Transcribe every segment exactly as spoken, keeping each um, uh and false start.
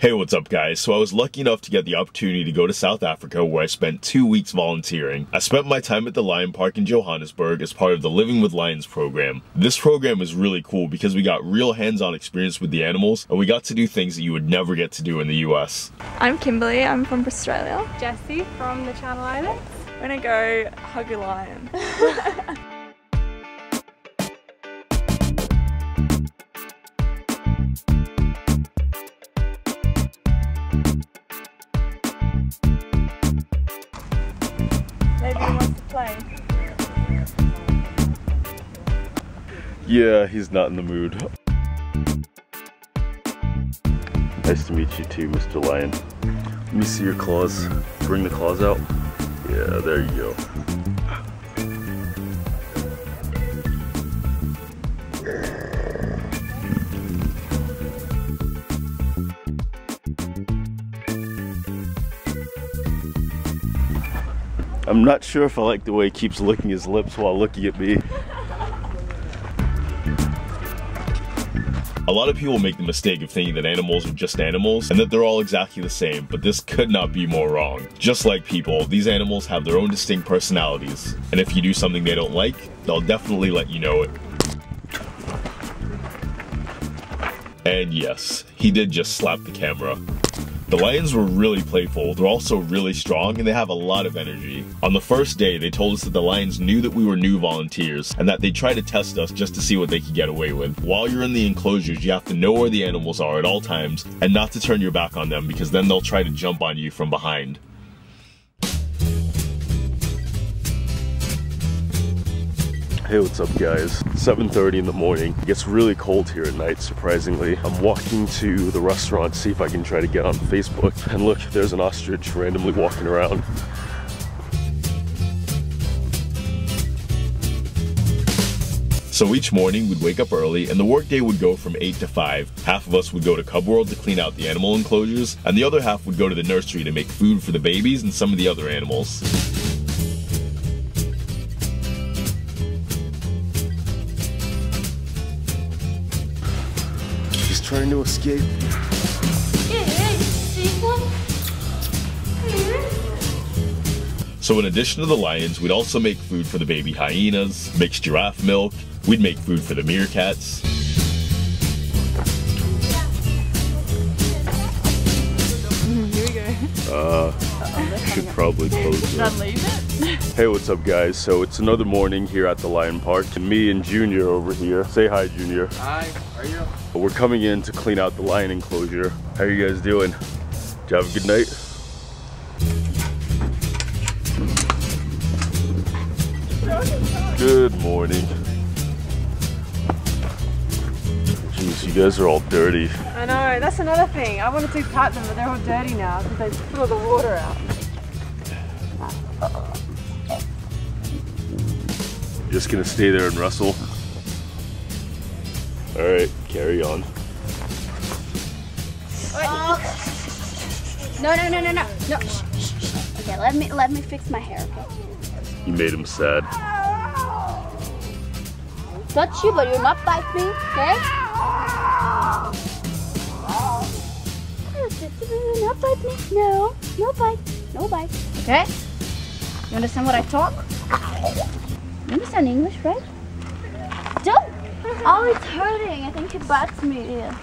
Hey, what's up guys? So I was lucky enough to get the opportunity to go to South Africa where I spent two weeks volunteering. I spent my time at the Lion Park in Johannesburg as part of the Living with Lions program. This program is really cool because we got real hands-on experience with the animals and we got to do things that you would never get to do in the U S. I'm Kimberly, I'm from Australia. Jessie from the Channel Islands. I'm gonna go hug a lion. Maybe he wants to play. Yeah, he's not in the mood. Nice to meet you too, Mister Lion. Let me see your claws. Bring the claws out. Yeah, there you go. I'm not sure if I like the way he keeps licking his lips while looking at me. A lot of people make the mistake of thinking that animals are just animals and that they're all exactly the same, but this could not be more wrong. Just like people, these animals have their own distinct personalities, and if you do something they don't like, they'll definitely let you know it. And yes, he did just slap the camera. The lions were really playful, they're also really strong, and they have a lot of energy. On the first day, they told us that the lions knew that we were new volunteers, and that they'd try to test us just to see what they could get away with. While you're in the enclosures, you have to know where the animals are at all times, and not to turn your back on them, because then they'll try to jump on you from behind. Hey, what's up guys? seven thirty in the morning. It gets really cold here at night, surprisingly. I'm walking to the restaurant, see if I can try to get on Facebook. And look, there's an ostrich randomly walking around. So each morning we'd wake up early and the workday would go from eight to five. Half of us would go to Cub World to clean out the animal enclosures, and the other half would go to the nursery to make food for the babies and some of the other animals. Trying to escape. So in addition to the lions, we'd also make food for the baby hyenas, mix giraffe milk, we'd make food for the meerkats. Here we go. Uh, Uh-oh, should probably close it. Should I leave it? Hey, what's up guys? So it's another morning here at the Lion Park, and me and Junior over here. Say hi, Junior. Hi, how are you? We're coming in to clean out the lion enclosure. How are you guys doing? Did you have a good night? Good morning. Jeez, you guys are all dirty. I know, that's another thing. I wanted to cut them, but they're all dirty now because they threw the water out. Just gonna stay there and wrestle. All right, carry on. Oh. No, no, no, no, no, no. Okay, let me let me fix my hair. Okay? You made him sad. It's not you, but you'll not bite me, okay? No bite me. No, no bite, no bite. Okay? You understand what I talk? You understand English, right? Don't. Oh, it's hurting. I think it bites me. Yeah.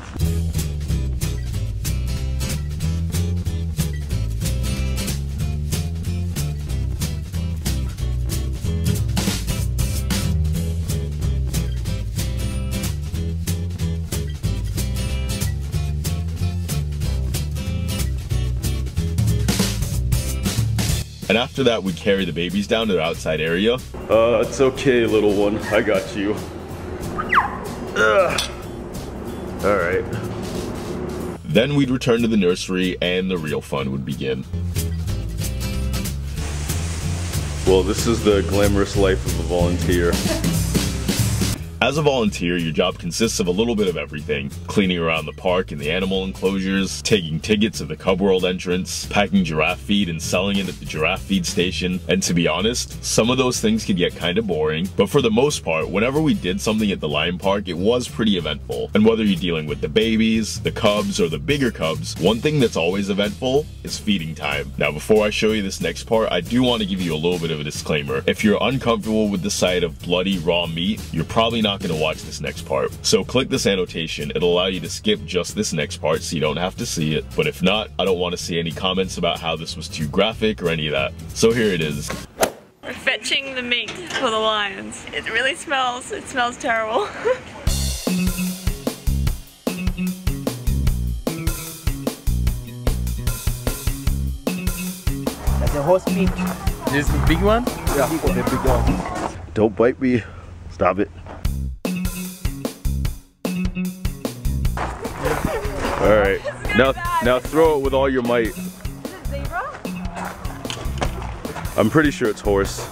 And after that, we carry the babies down to the outside area. Uh, it's okay, little one. I got you. Ugh. All right. Then we'd return to the nursery and the real fun would begin. Well, this is the glamorous life of a volunteer. As a volunteer, your job consists of a little bit of everything: cleaning around the park and the animal enclosures, taking tickets at the Cub World entrance, packing giraffe feed and selling it at the giraffe feed station. And to be honest, some of those things could get kind of boring, but for the most part, whenever we did something at the Lion Park, it was pretty eventful. And whether you're dealing with the babies, the cubs, or the bigger cubs, one thing that's always eventful is feeding time. Now, before I show you this next part, I do want to give you a little bit of a disclaimer. If you're uncomfortable with the sight of bloody raw meat, you're probably not going to watch this next part. So click this annotation. It'll allow you to skip just this next part so you don't have to see it. But if not, I don't want to see any comments about how this was too graphic or any of that. So here it is. We're fetching the meat for the lions. It really smells. It smells terrible. That's a horse meat. This is the big one? Yeah, the big one. Don't bite me. Stop it. All right, now now throw it with all your might. Is it zebra? I'm pretty sure it's horse.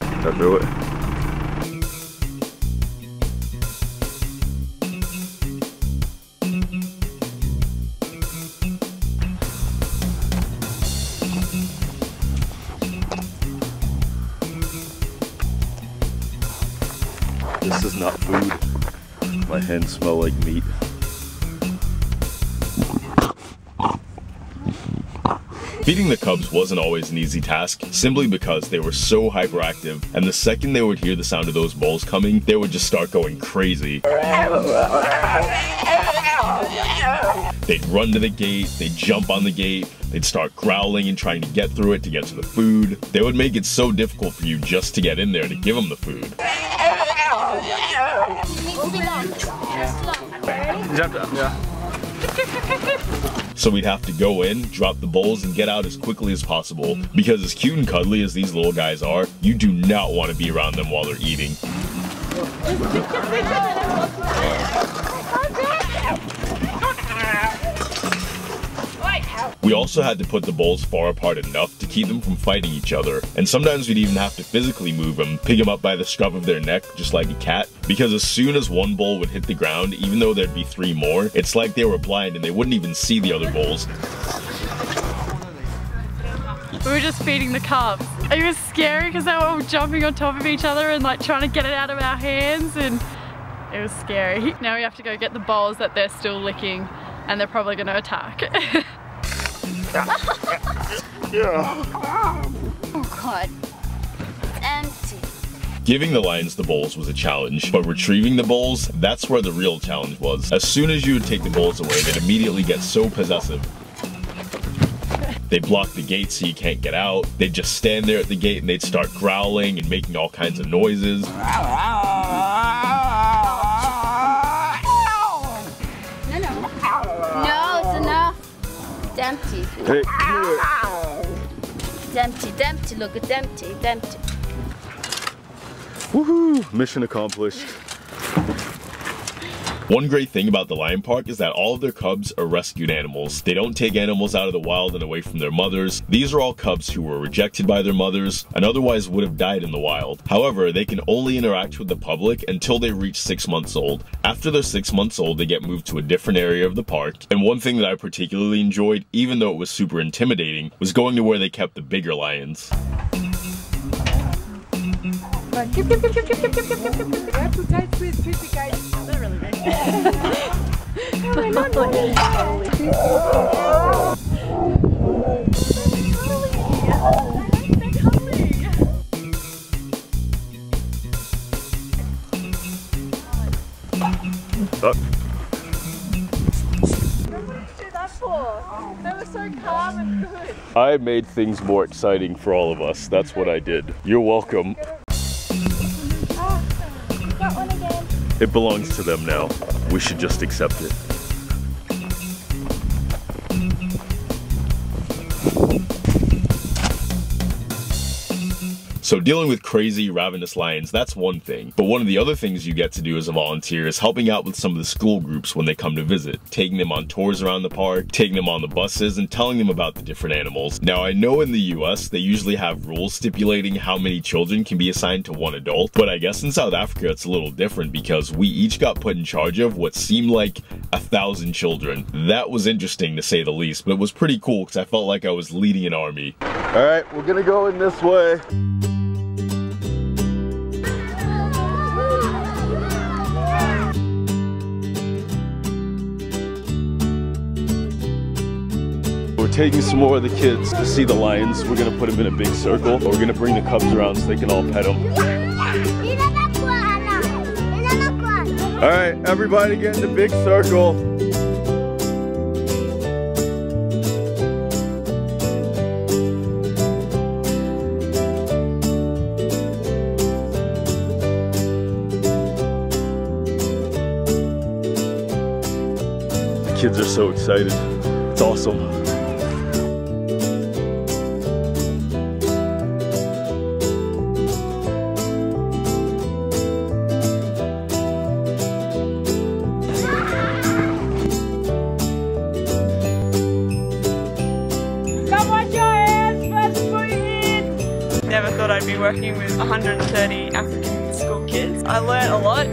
Now throw it. This is not food. My hands smell like meat. Feeding the cubs wasn't always an easy task, simply because they were so hyperactive, and the second they would hear the sound of those bowls coming, they would just start going crazy. They'd run to the gate, they'd jump on the gate, they'd start growling and trying to get through it to get to the food. They would make it so difficult for you just to get in there to give them the food. So we'd have to go in, drop the bowls, and get out as quickly as possible, because as cute and cuddly as these little guys are, you do not want to be around them while they're eating. We also had to put the bowls far apart enough to keep them from fighting each other, and sometimes we'd even have to physically move them, pick them up by the scruff of their neck just like a cat, because as soon as one bowl would hit the ground, even though there'd be three more, it's like they were blind and they wouldn't even see the other bowls. We were just feeding the cubs. It was scary because they were all jumping on top of each other and like trying to get it out of our hands, and it was scary. Now we have to go get the bowls that they're still licking, and they're probably going to attack. Yeah. Oh god, it's empty. Giving the lions the bowls was a challenge, but retrieving the bowls, that's where the real challenge was. As soon as you would take the bowls away, they'd immediately get so possessive. They block the gate so you can't get out. They'd just stand there at the gate and they'd start growling and making all kinds of noises. Empty. Hey, it's empty, it's empty, look, it's empty, it's empty. Woohoo! Mission accomplished. One great thing about the Lion Park is that all of their cubs are rescued animals. They don't take animals out of the wild and away from their mothers. These are all cubs who were rejected by their mothers and otherwise would have died in the wild. However, they can only interact with the public until they reach six months old. After they're six months old, they get moved to a different area of the park. And one thing that I particularly enjoyed, even though it was super intimidating, was going to where they kept the bigger lions. Stop. That was so calm and good. I made things more exciting for all of us. That's what I did. You're welcome. It belongs to them now. We should just accept it. So dealing with crazy, ravenous lions, that's one thing. But one of the other things you get to do as a volunteer is helping out with some of the school groups when they come to visit, taking them on tours around the park, taking them on the buses, and telling them about the different animals. Now, I know in the U S, they usually have rules stipulating how many children can be assigned to one adult, but I guess in South Africa, it's a little different because we each got put in charge of what seemed like a thousand children. That was interesting to say the least, but it was pretty cool because I felt like I was leading an army. All right, we're gonna go in this way. Taking some more of the kids to see the lions. We're gonna put them in a big circle. We're gonna bring the cubs around so they can all pet them. All right, everybody get in the big circle. The kids are so excited. It's awesome. Never thought I'd be working with one hundred thirty African school kids. I learned a lot.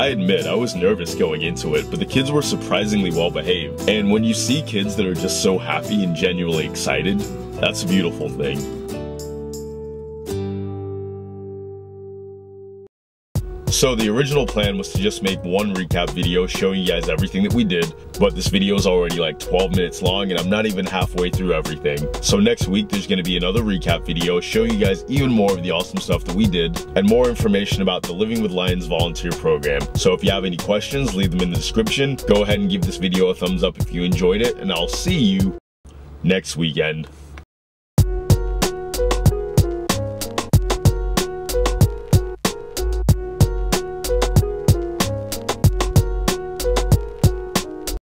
I admit, I was nervous going into it, but the kids were surprisingly well behaved. And when you see kids that are just so happy and genuinely excited, that's a beautiful thing. So the original plan was to just make one recap video showing you guys everything that we did, but this video is already like twelve minutes long and I'm not even halfway through everything. So next week there's going to be another recap video showing you guys even more of the awesome stuff that we did and more information about the Living with Lions volunteer program. So if you have any questions, leave them in the description. Go ahead and give this video a thumbs up if you enjoyed it, and I'll see you next weekend.